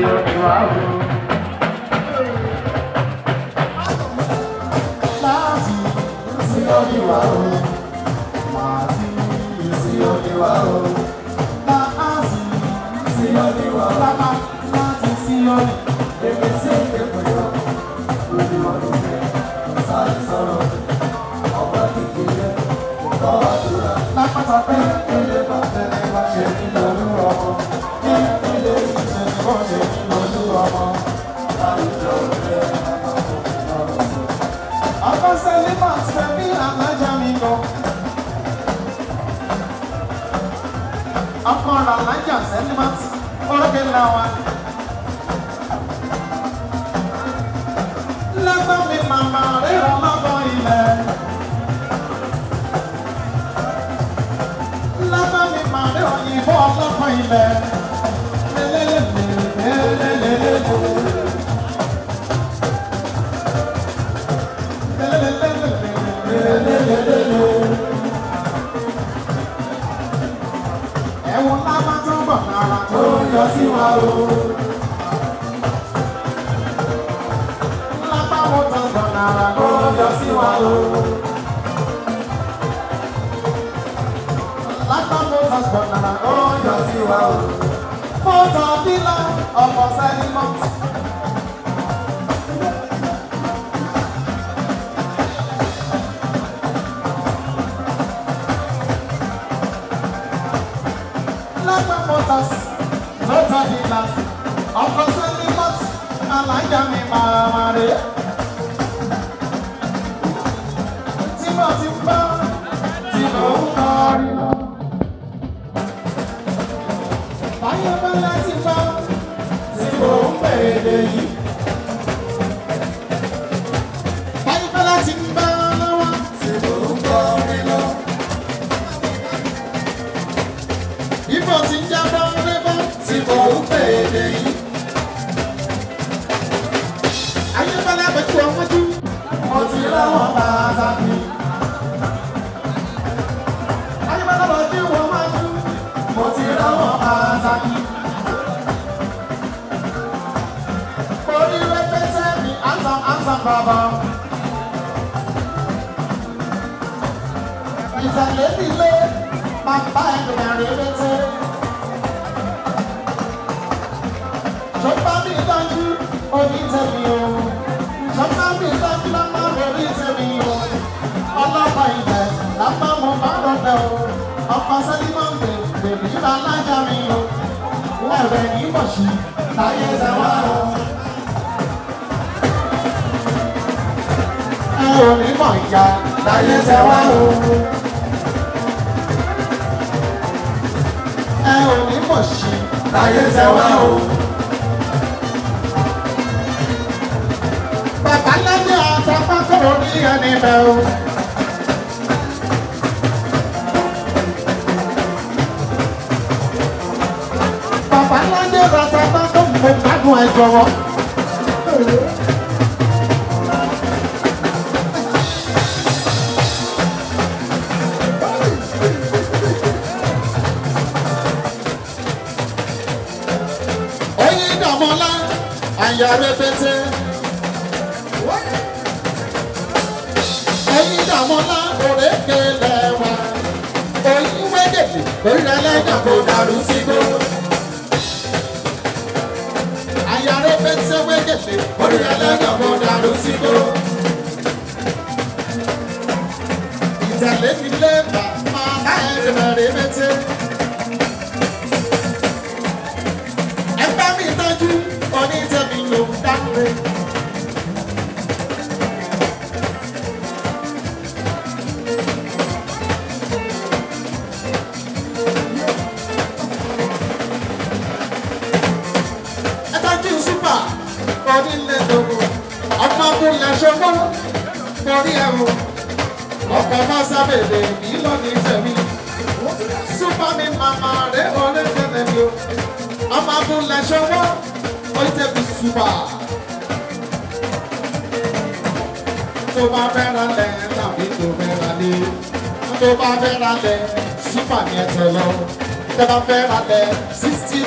60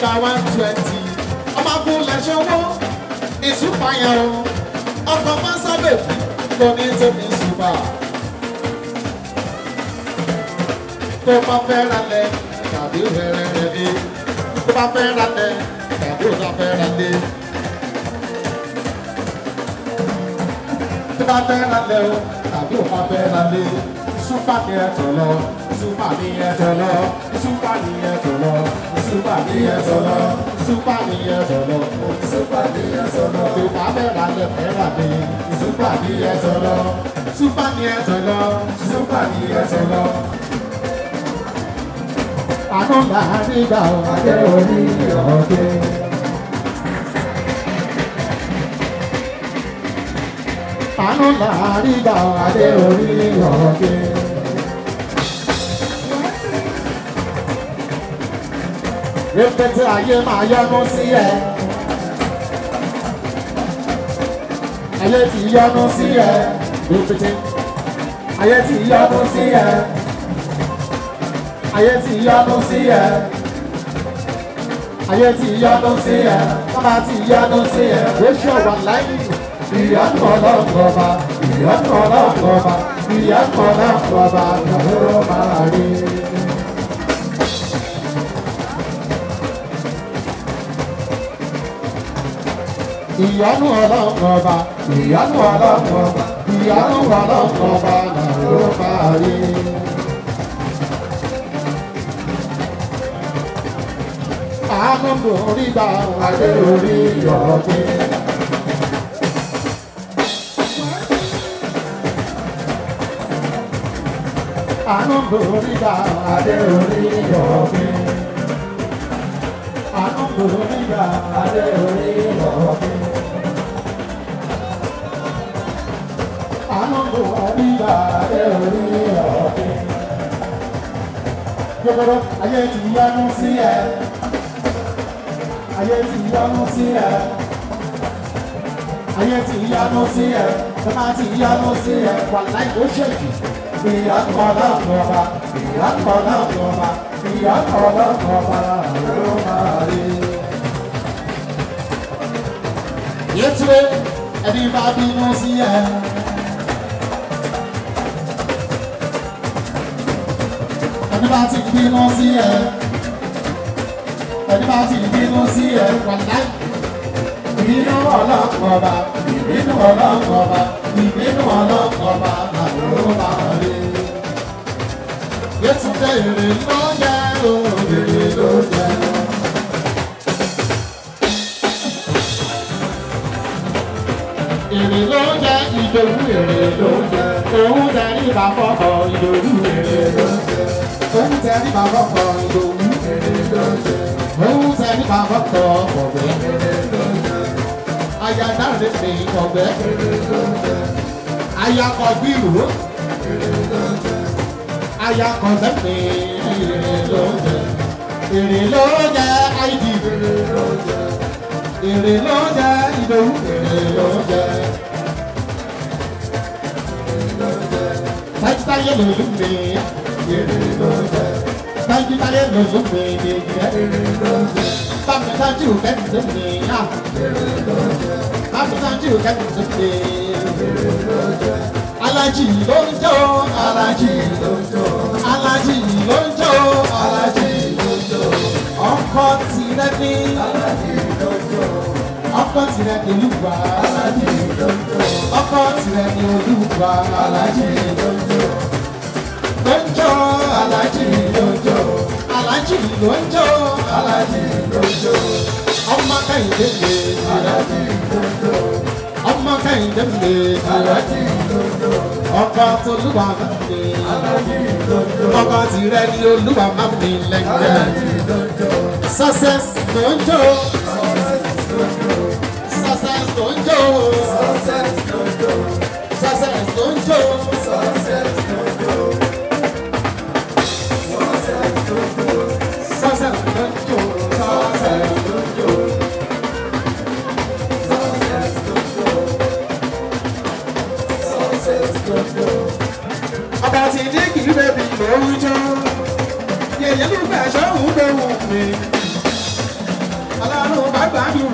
by 120. I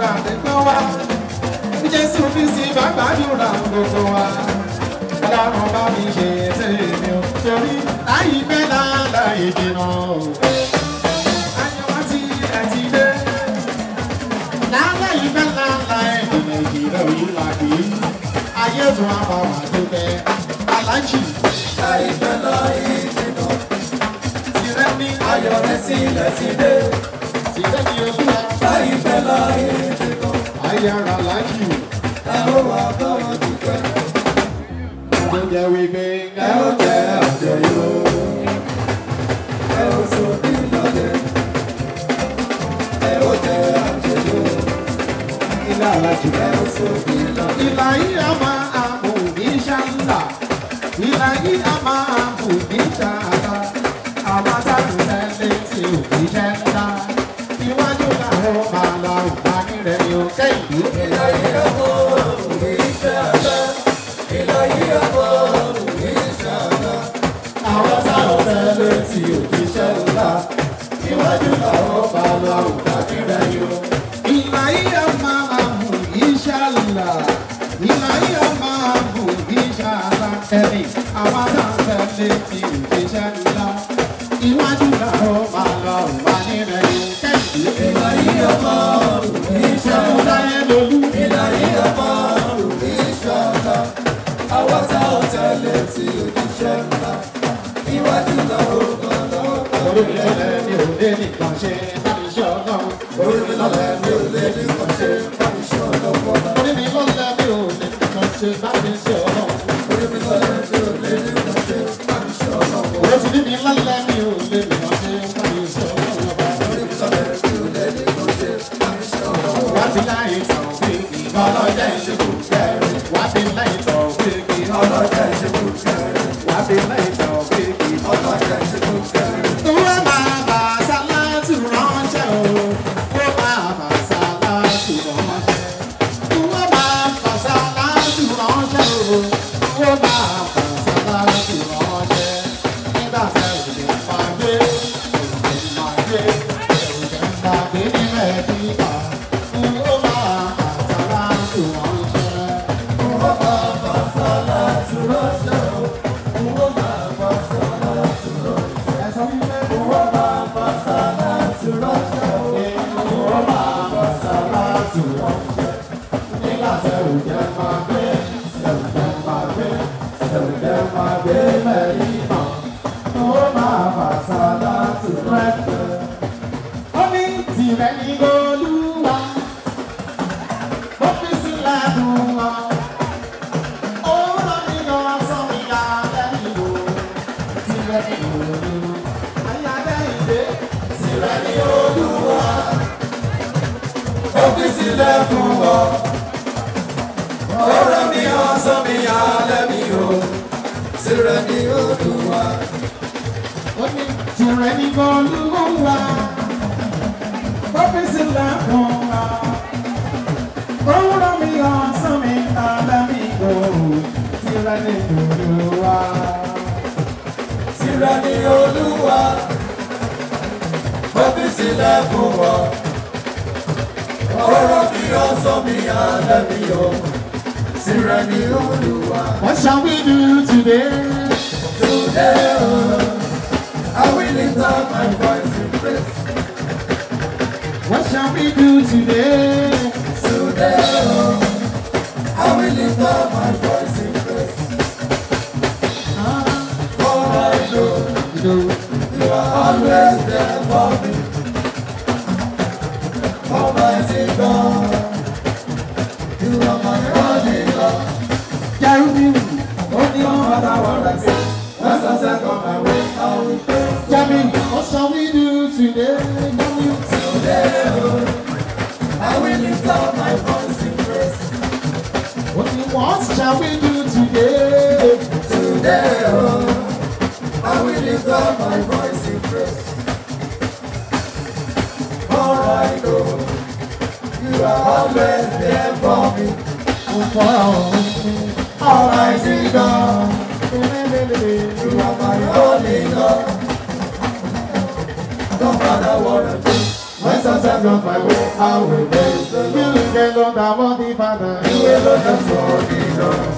When Yes, I have lost my way. I will praise the Lord. You can go down the Father. You will go down for the Lord.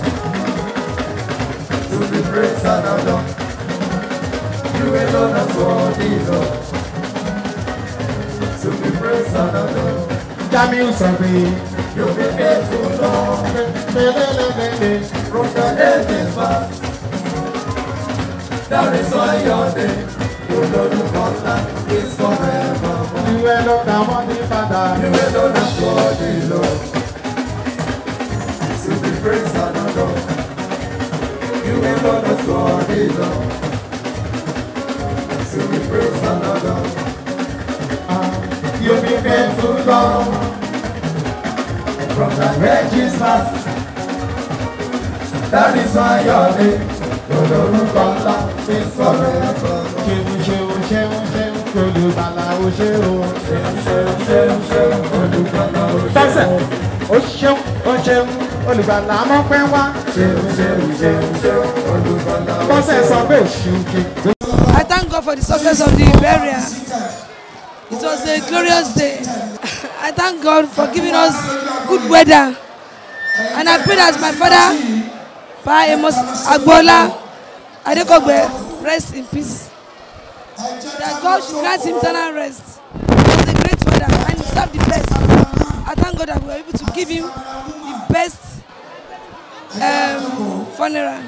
To be praised and adored. You will go down for the Lord. To be praised and adored. That means something. You will be faithful, Lord. From the day this past. That is why your day, O Lord, you come back, is forever. You will not have the Father. You will not have the Lord. To be praised and adored. You will not have the Lord. To be praised and adored. You will be faithful, Lord. From the ages past. That is why your name. I thank God for the success of the burial. It was a glorious day. I thank God for giving us good weather. And I pray that my father, Pa Amos Agbola Adekogbe, rest in peace. That God should grant him eternal rest. He was a great father and he served the best. I thank God that we were able to give him the best funeral.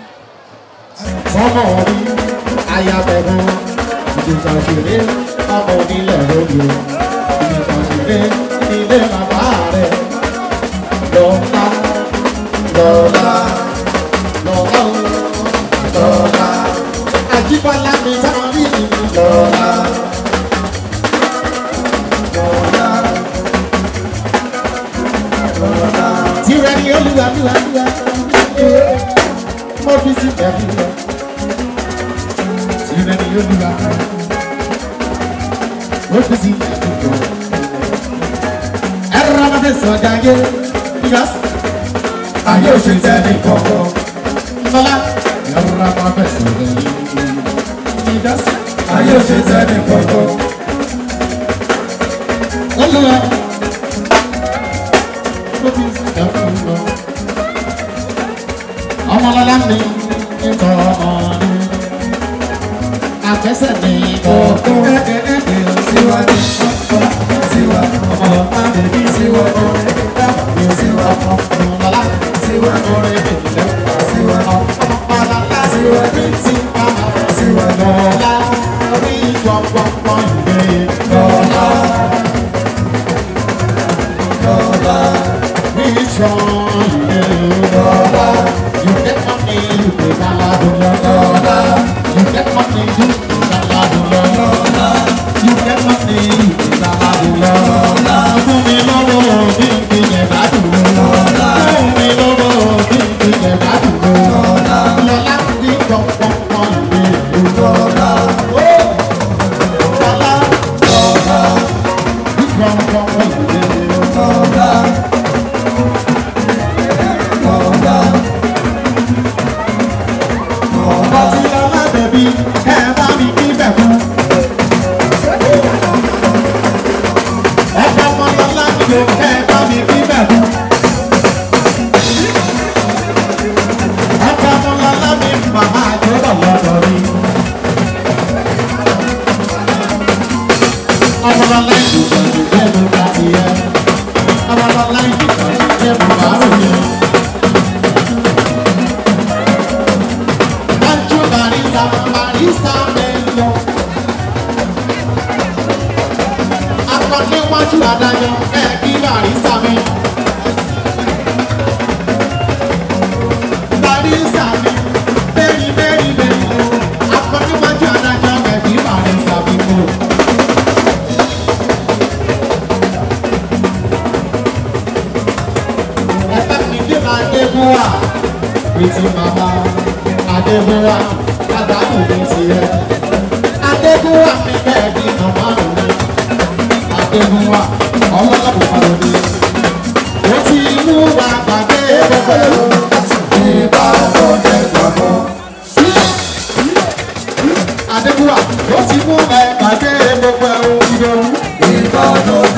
Adébúwà, ó ti mú ẹ̀ka dé gbogbo ẹ̀hún ìdọ̀rùn.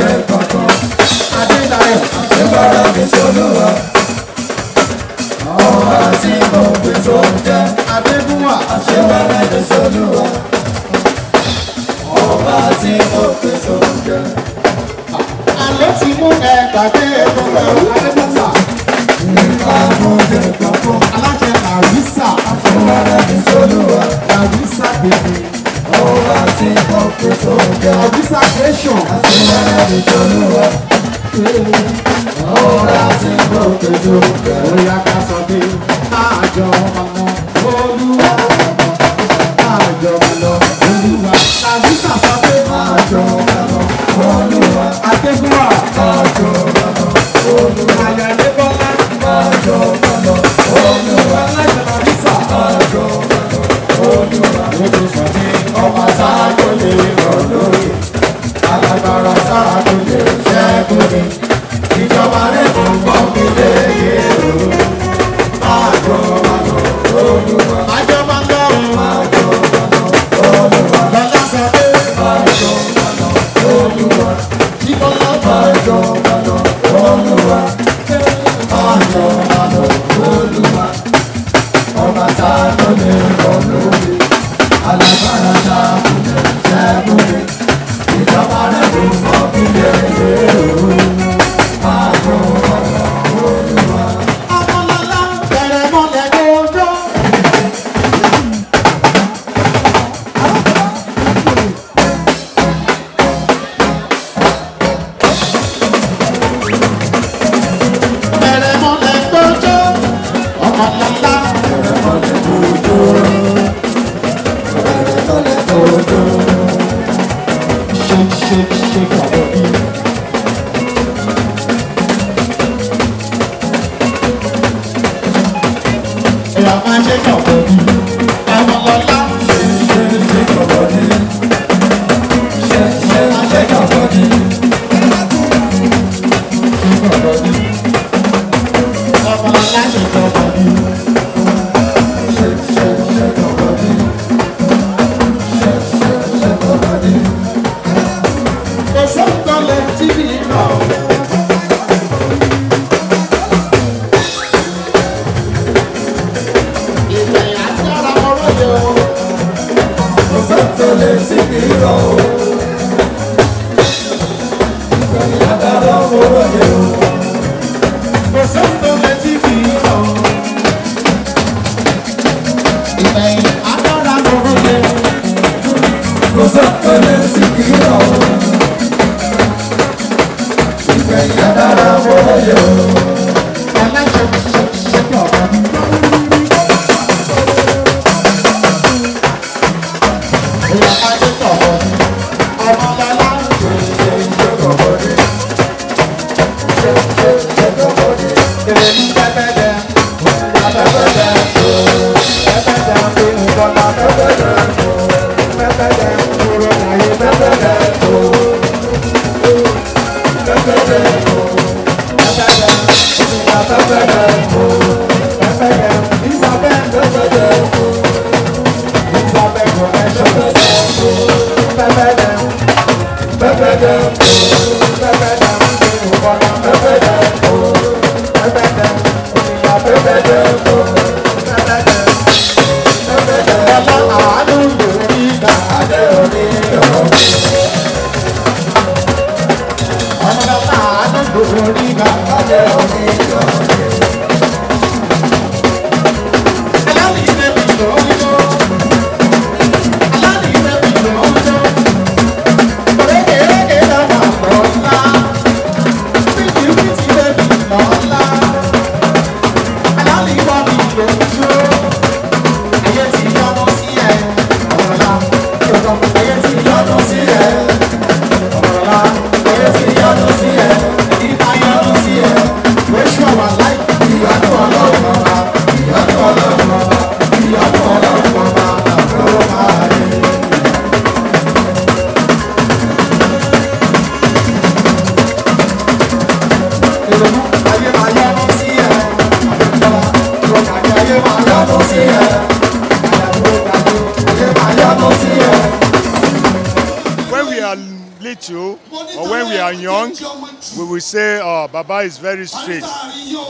Baba is very straight.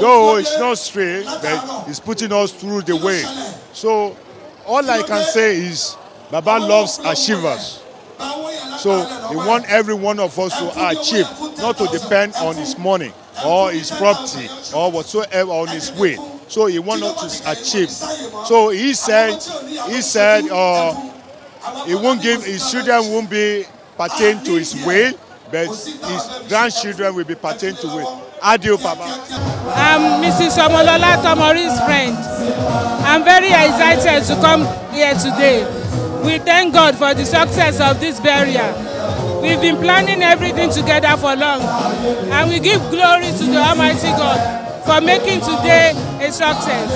Though it's not straight, but he's putting us through the way. So all I can say is Baba loves achievers. So he wants every one of us to achieve. not to depend on his money or his property or whatsoever on his way. So he wanted to achieve. So he said he won't give, his children won't be pertain to his will, but his grandchildren will be pertain to will. Adio, Papa. I'm Mrs. Amolola Tomori's friend. I'm very excited to come here today. We thank God for the success of this burial. We've been planning everything together for long, and we give glory to the Almighty God for making today a success.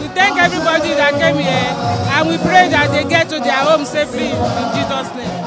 We thank everybody that came here, and we pray that they get to their home safely in Jesus' name.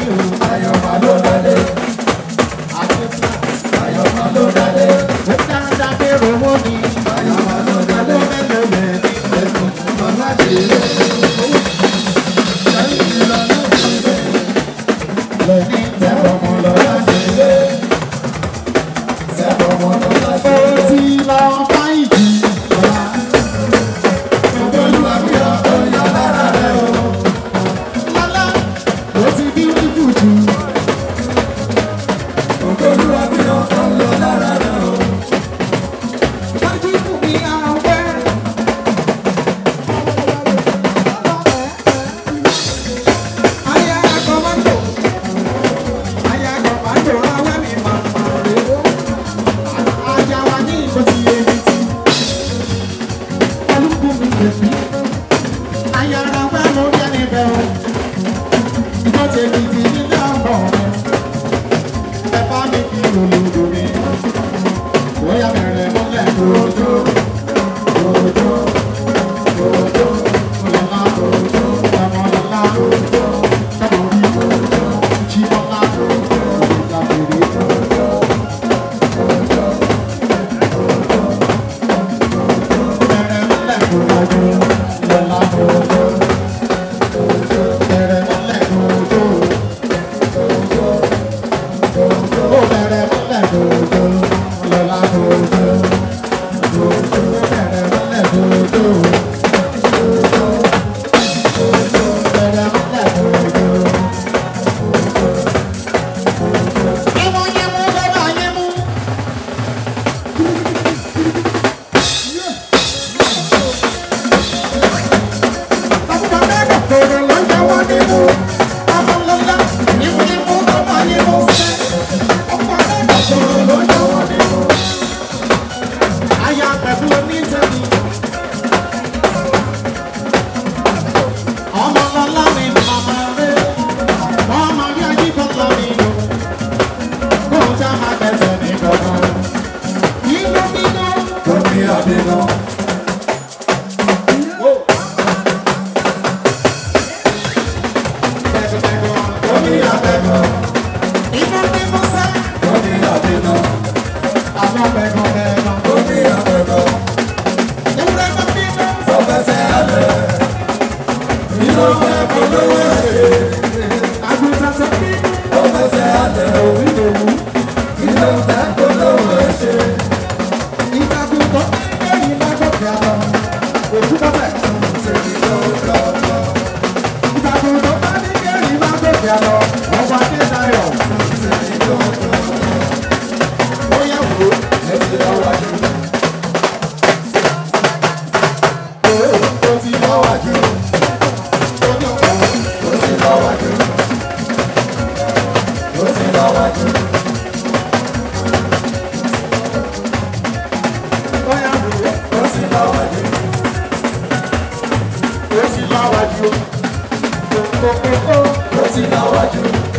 What's in our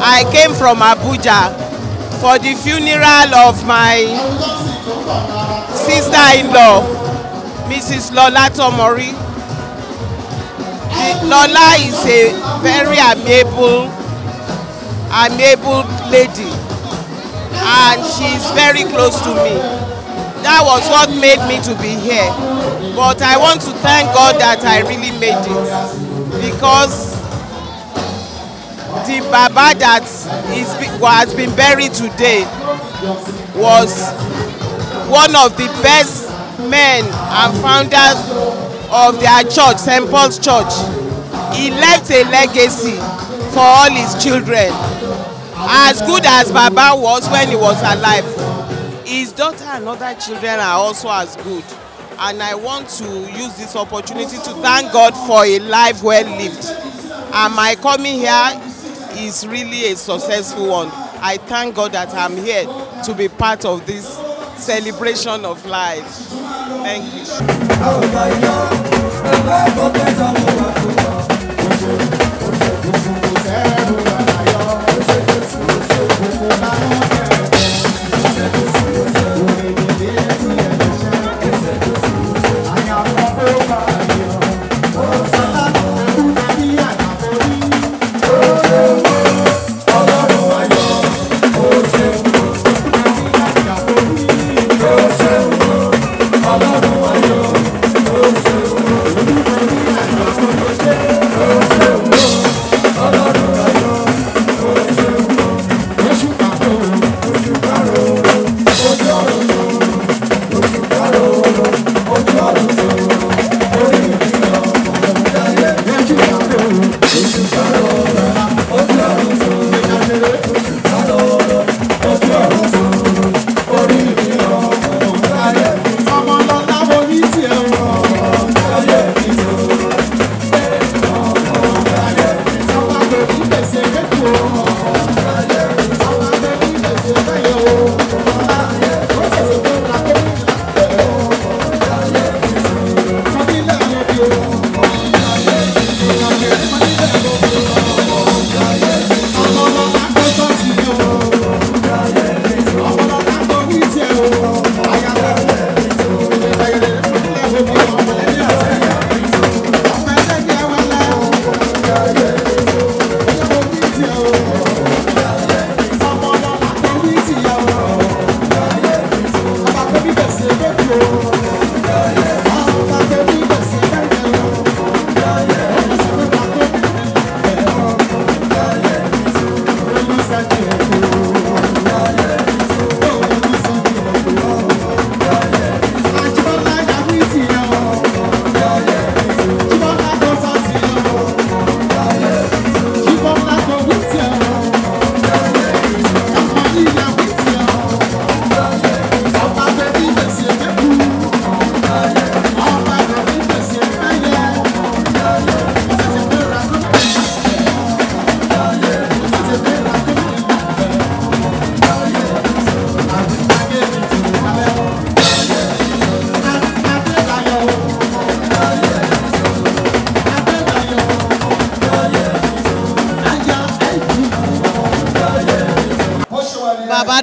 I came from Abuja for the funeral of my sister-in-law, Mrs. Lola Tomori. Lola is a very amiable lady, and she's very close to me. That was what made me to be here. But I want to thank God that I really made it, because the Baba that has been buried today was one of the best men and founders of their church, St. Paul's Church. He left a legacy for all his children. As good as Baba was when he was alive, his daughter and other children are also as good. And I want to use this opportunity to thank God for a life well lived. And my coming here is really a successful one. I thank God that I'm here to be part of this celebration of life. Thank you.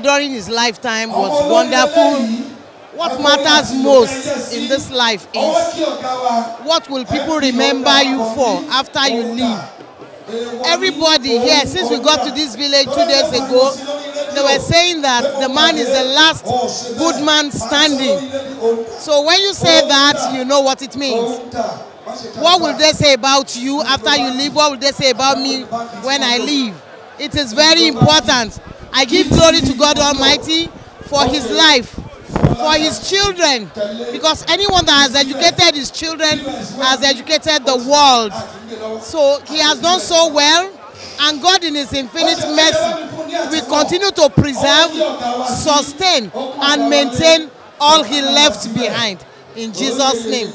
During his lifetime was wonderful. What matters most in this life is what will people remember you for after you leave. Everybody here, since we got to this village 2 days ago, they were saying that the man is the last good man standing. So when you say that, you know what it means. What will they say about you after you leave? What will they say about me when I leave? It is very important. I give glory to God Almighty for his life, for his children, because anyone that has educated his children has educated the world. So he has done so well, and God in his infinite mercy will continue to preserve, sustain, and maintain all he left behind. In Jesus' name.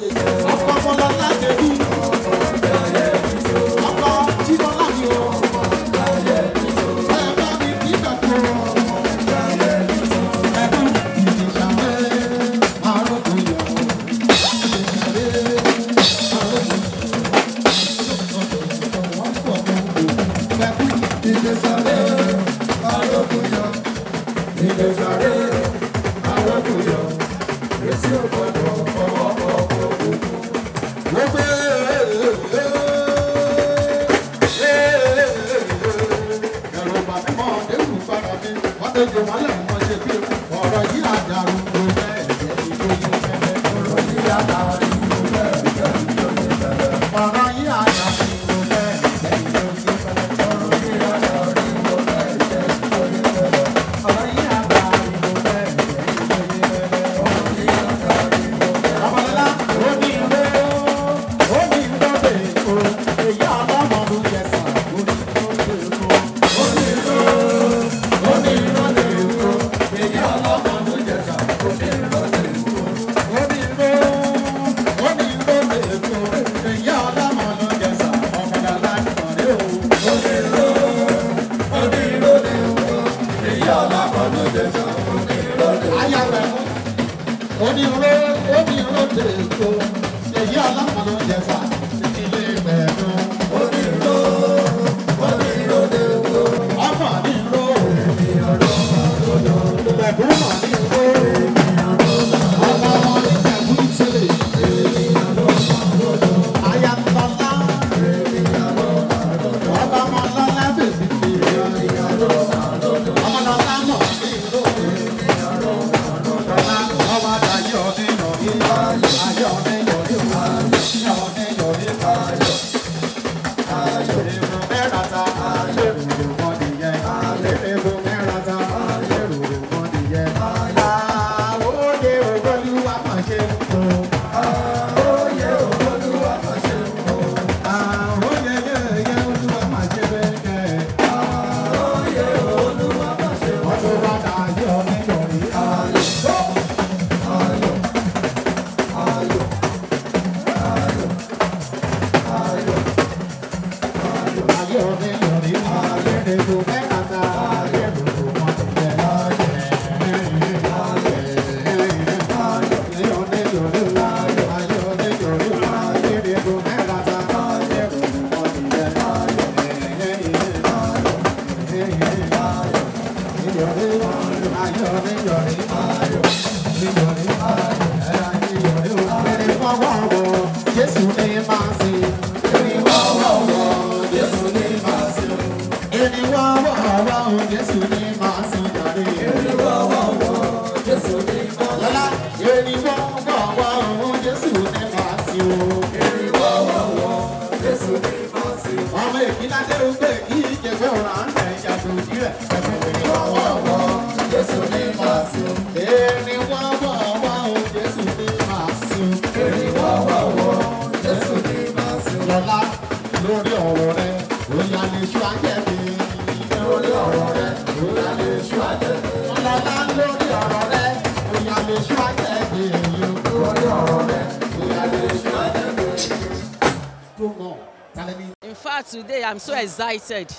In fact, today I'm so excited.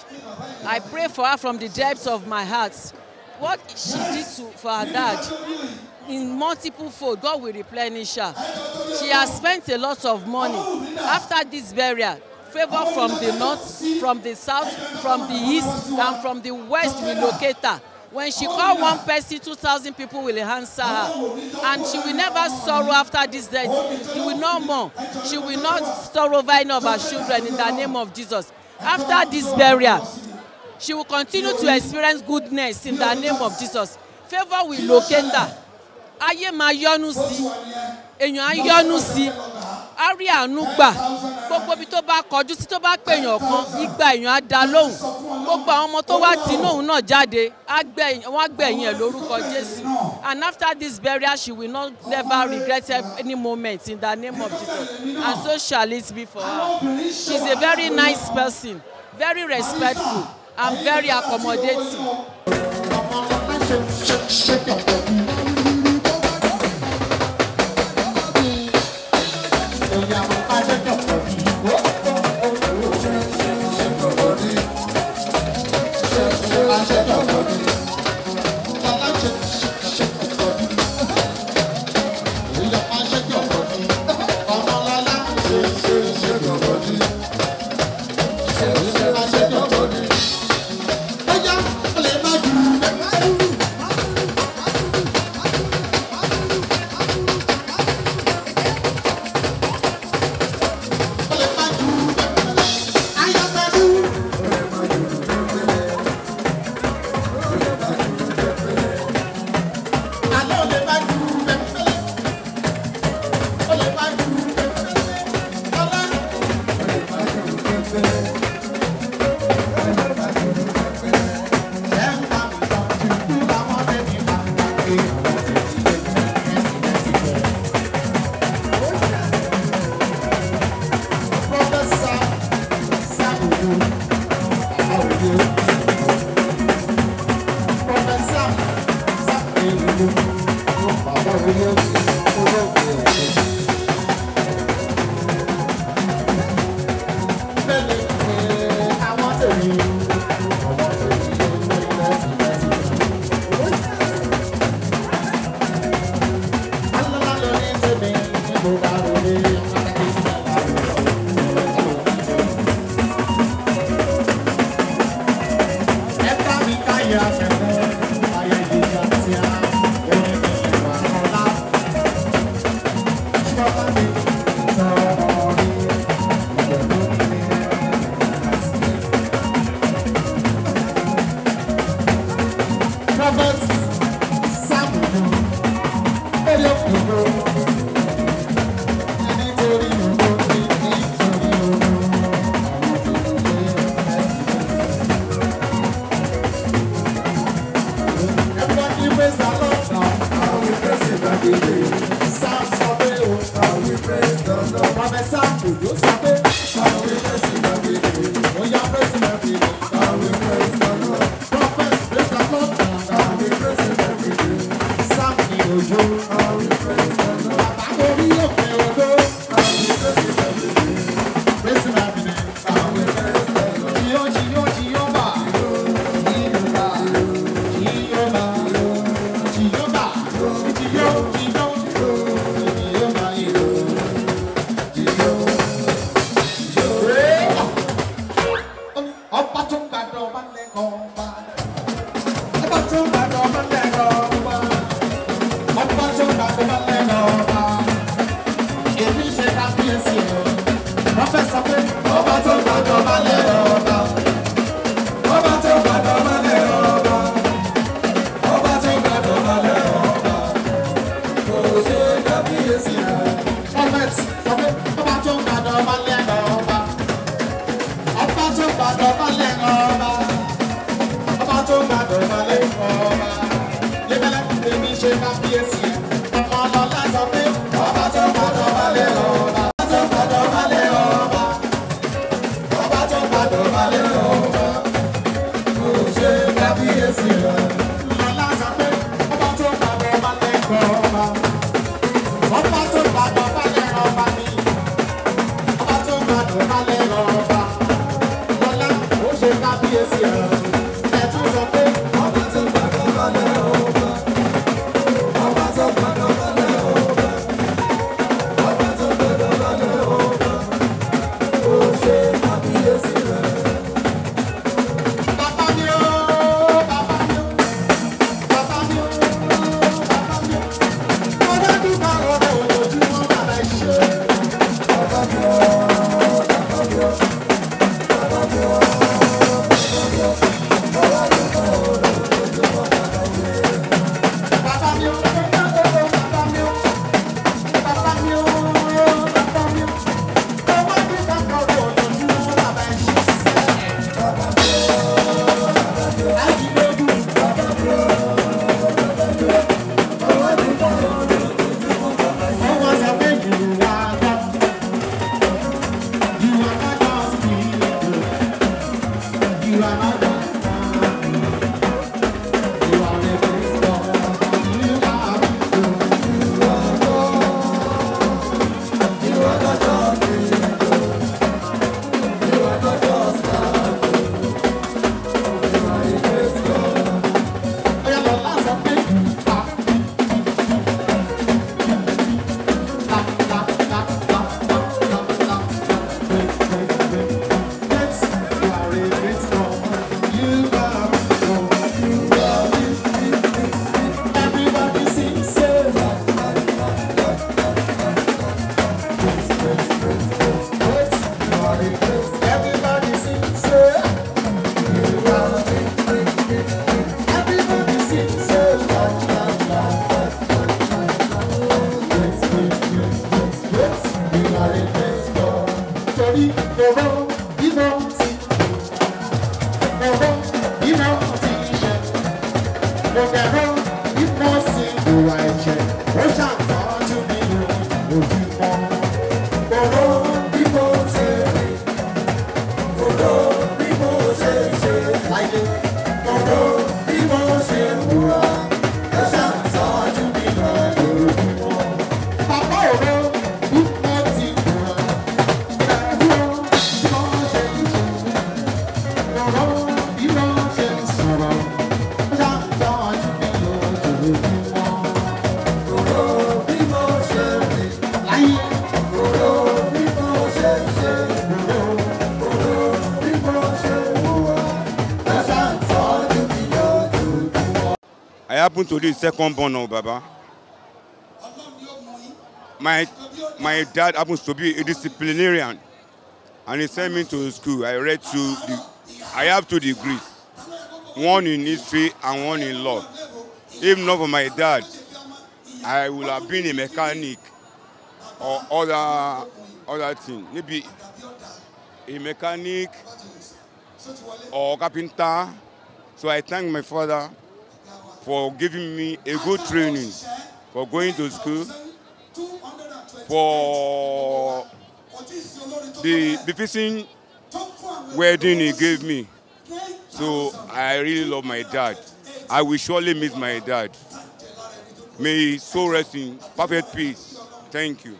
I pray for her from the depths of my heart. What she did for her dad in multiple fold, God will replenish her. She has spent a lot of money. After this burial, favor from the north, from the south, from the east, and from the west will locate her. When she called one person, 2,000 people will answer her. And she will never sorrow after this death. She will no more. She will not sorrow over any of her children in the name of Jesus. After this burial, she will continue to experience goodness in the name of Jesus. Favor will locate her. Aye ma yonu si. Eyan yonu si. Ari anu gba. Gbogbo bi to ba koju si to ba pe eyan kan, igba eyan a da lohun. Gbogbo àwọn ọmọ tó wá tinú òun náà jáde wọ́n gbẹ̀yìn ẹ̀ lórúkọ Jésù. And after this burial, she will not never regret any moment in the name of Jesus. And so shall it be for her. She's a very nice person, very respectful, and very accommodating. Shake your body. happened to the second born of Baba. My dad happens to be a disciplinarian, and he sent me to school. I have 2 degrees, one in history and one in law. If not for my dad, I would have been a mechanic or other thing. Maybe a mechanic or carpenter. So I thank my father for giving me a good training, for going to school, for the befitting wedding he gave me. So I really love my dad. I will surely miss my dad. May he so rest in perfect peace. Thank you.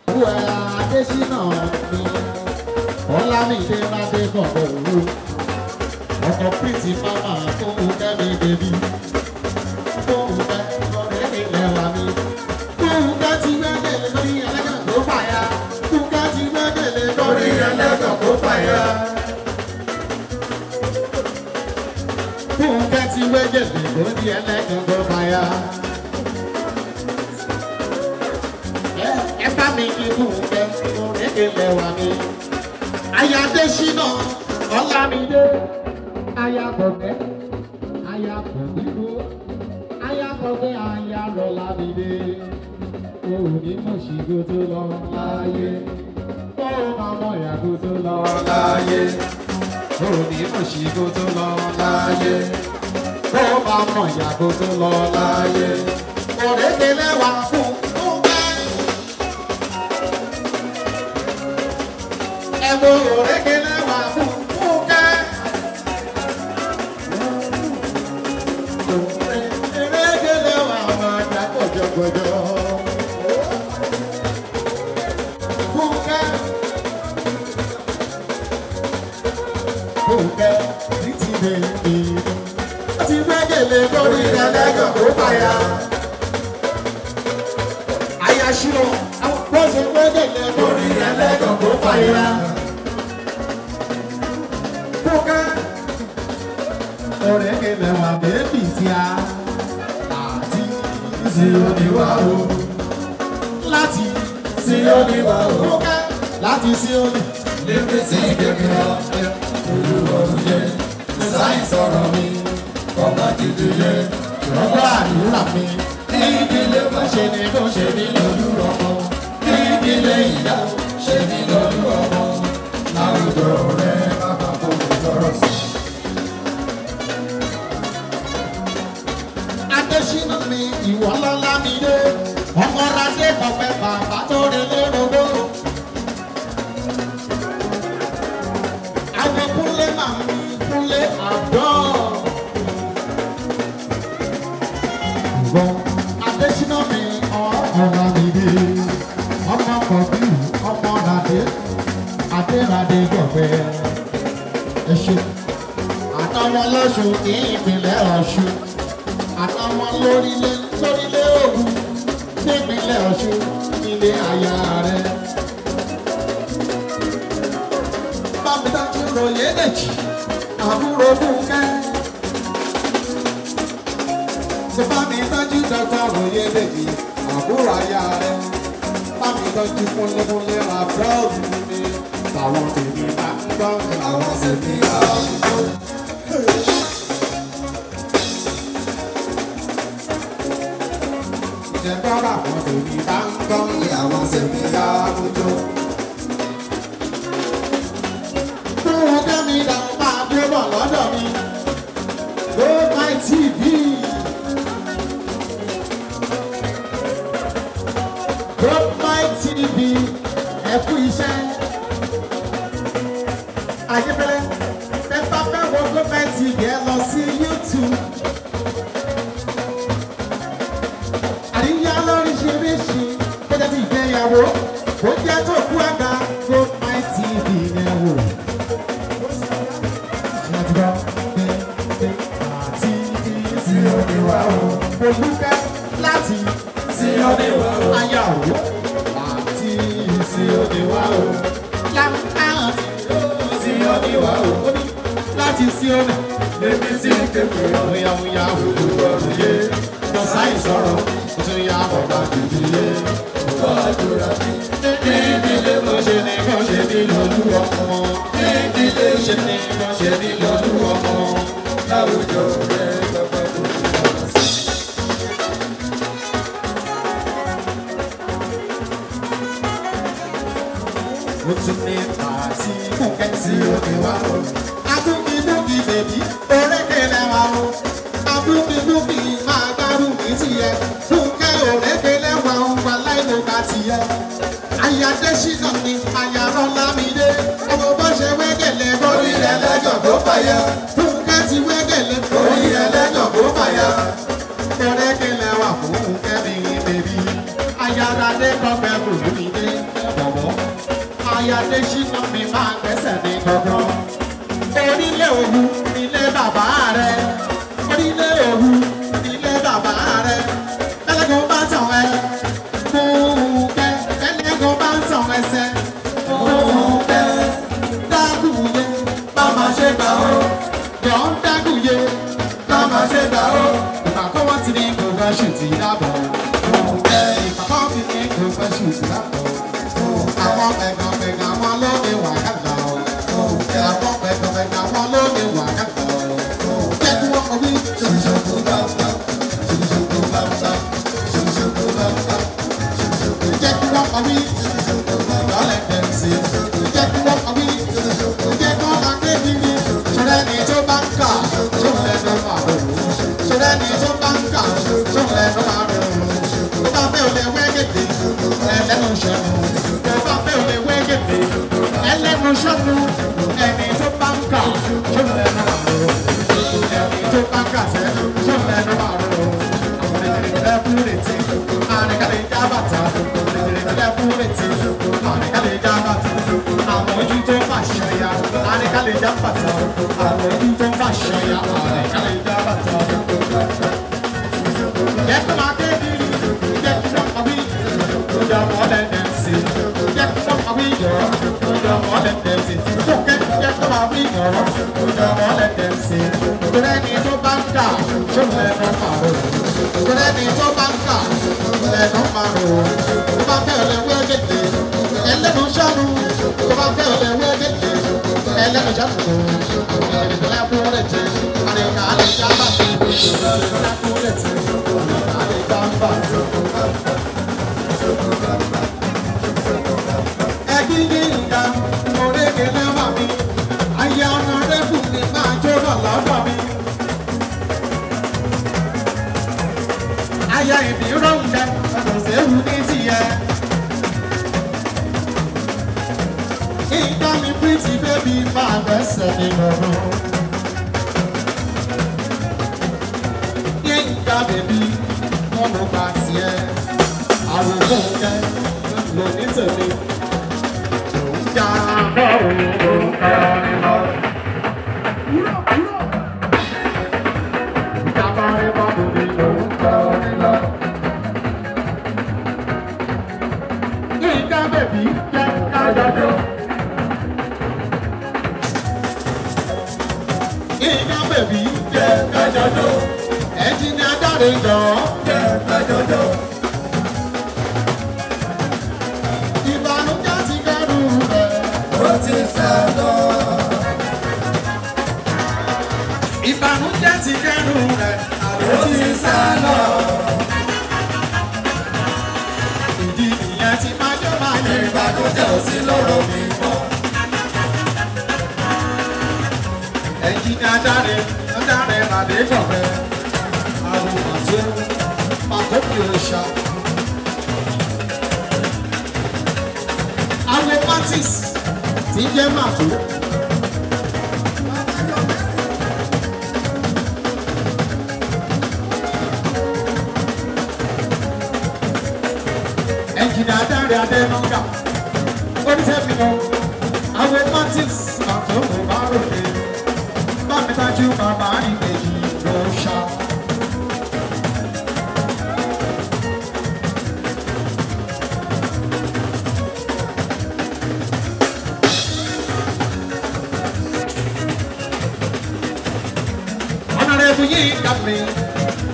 Láti sí ọ̀nà, lèmi sí ìkẹ́kọ̀ọ́, ìyàwó ìyàwó, olùwọ̀n yé, lọ sai soro ti ya mo ba dile o adura ni dile mo se ni lodu omo ni dile se ni mo se ni lodu omo la ujo re la pa tu mo tu ni pa si ko kan si o ni wa o a tu ni no bi baby ore ke na wa o a tu ni no bi ma I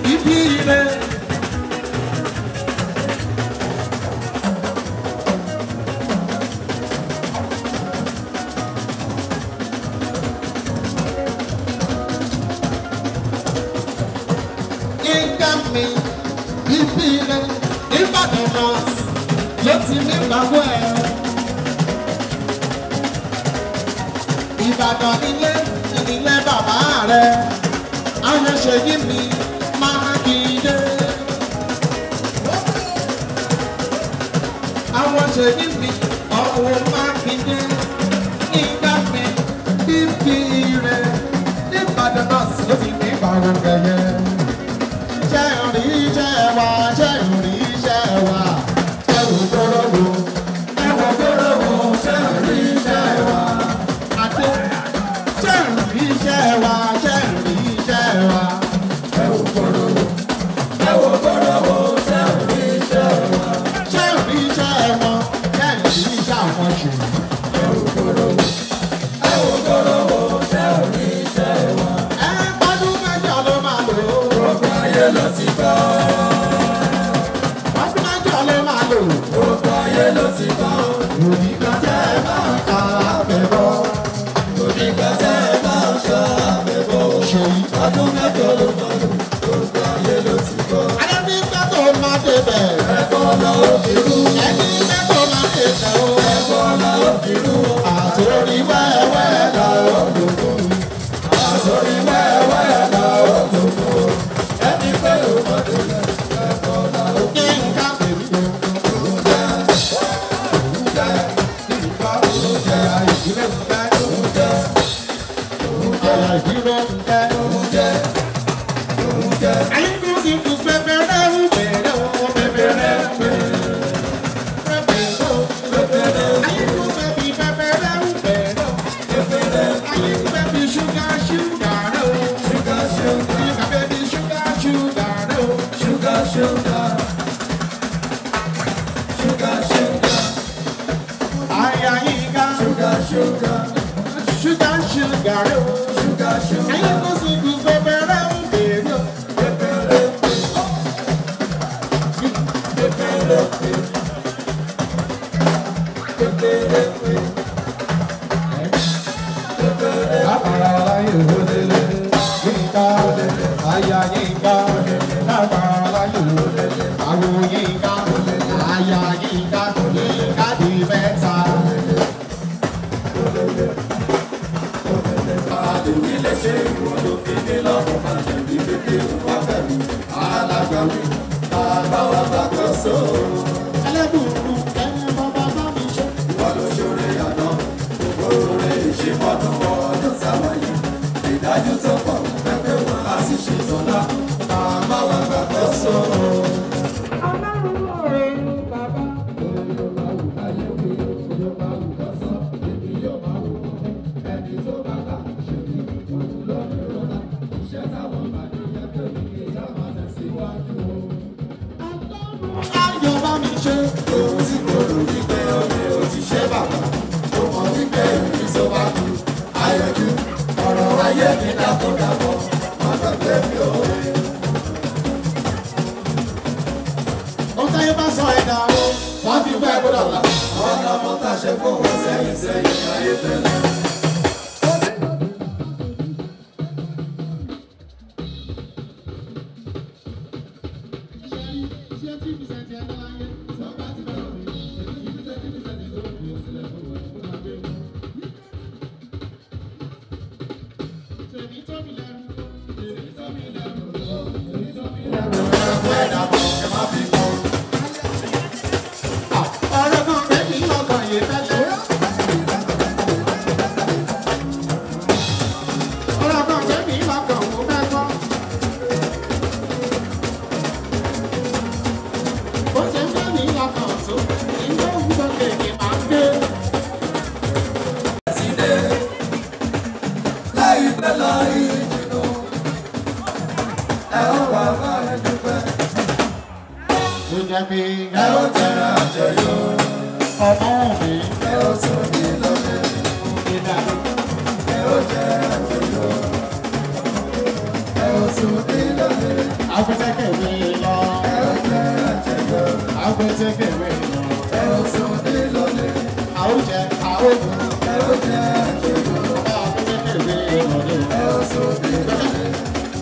Ibi I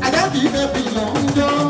don't even belong.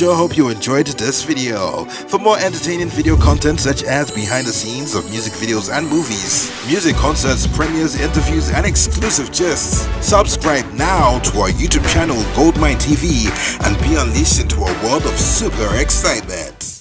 sure hope you enjoyed this video. For more entertaining video content such as behind the scenes of music videos and movies, music concerts, premieres, interviews and exclusive gists, subscribe now to our YouTube channel Goldmyne TV and be unleashed into a world of super excitement.